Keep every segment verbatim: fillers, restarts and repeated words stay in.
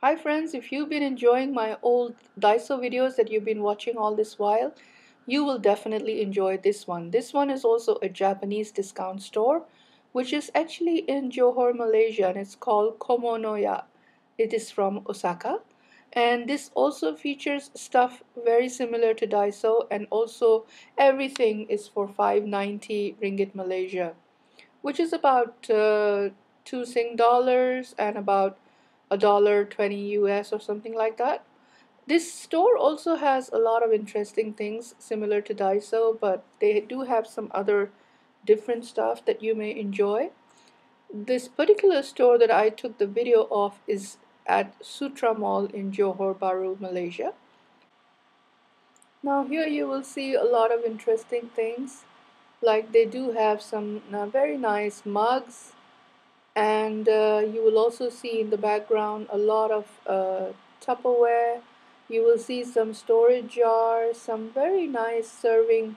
Hi friends, if you've been enjoying my old Daiso videos that you've been watching all this while, you will definitely enjoy this one. This one is also a Japanese discount store, which is actually in Johor, Malaysia, and it's called Komonoya. It is from Osaka, and this also features stuff very similar to Daiso, and also everything is for five ninety Ringgit Malaysia, which is about uh, two Sing dollars and about a dollar twenty U S or something like that. This store also has a lot of interesting things similar to Daiso, but they do have some other different stuff that you may enjoy. This particular store that I took the video of is at Sutra Mall in Johor Bahru, Malaysia. Now here you will see a lot of interesting things, like they do have some uh, very nice mugs. And uh, you will also see in the background a lot of uh, Tupperware. You will see some storage jars, some very nice serving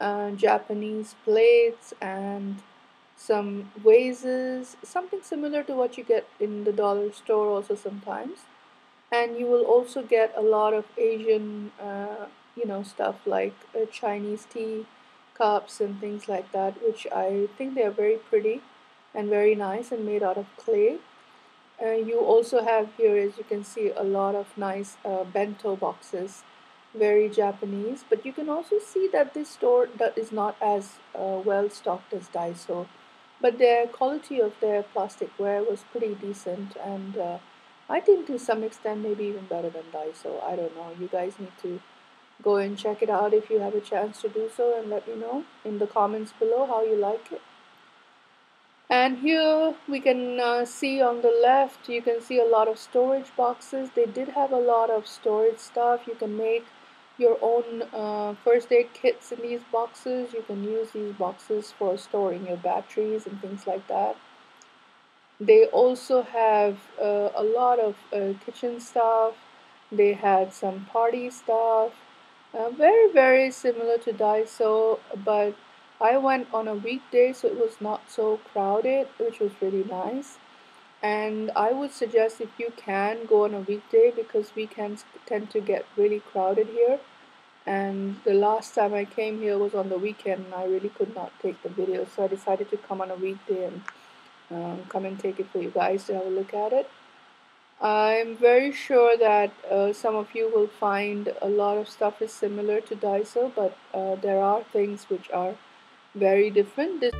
uh, Japanese plates, and some vases, something similar to what you get in the dollar store also sometimes. And you will also get a lot of Asian, uh, you know, stuff like uh, Chinese tea cups and things like that, which I think they are very pretty and very nice and made out of clay. Uh, you also have here, as you can see, a lot of nice uh, bento boxes, very Japanese. But you can also see that this store that is not as uh, well stocked as Daiso, but their quality of their plasticware was pretty decent, and uh, I think to some extent maybe even better than Daiso. I don't know, you guys need to go and check it out if you have a chance to do so, and let me know in the comments below how you like it. And here we can uh, see on the left, you can see a lot of storage boxes. They did have a lot of storage stuff. You can make your own uh, first aid kits in these boxes. You can use these boxes for storing your batteries and things like that. They also have uh, a lot of uh, kitchen stuff. They had some party stuff. Uh, very, very similar to Daiso, but I went on a weekday, so it was not so crowded, which was really nice. And I would suggest, if you can, go on a weekday, because weekends tend to get really crowded here. And the last time I came here was on the weekend, and I really could not take the video, so I decided to come on a weekday and um, come and take it for you guys to have a look at it. I'm very sure that uh, some of you will find a lot of stuff is similar to Daiso, but uh, there are things which are very different. This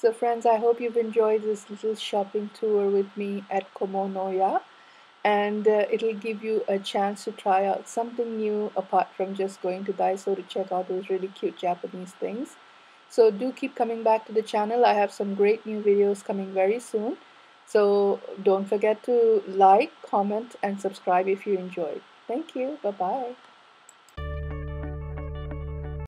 So friends, I hope you've enjoyed this little shopping tour with me at Komonoya, and uh, it'll give you a chance to try out something new apart from just going to Daiso to check out those really cute Japanese things. So do keep coming back to the channel. I have some great new videos coming very soon. So don't forget to like, comment and subscribe if you enjoyed. Thank you. Bye-bye.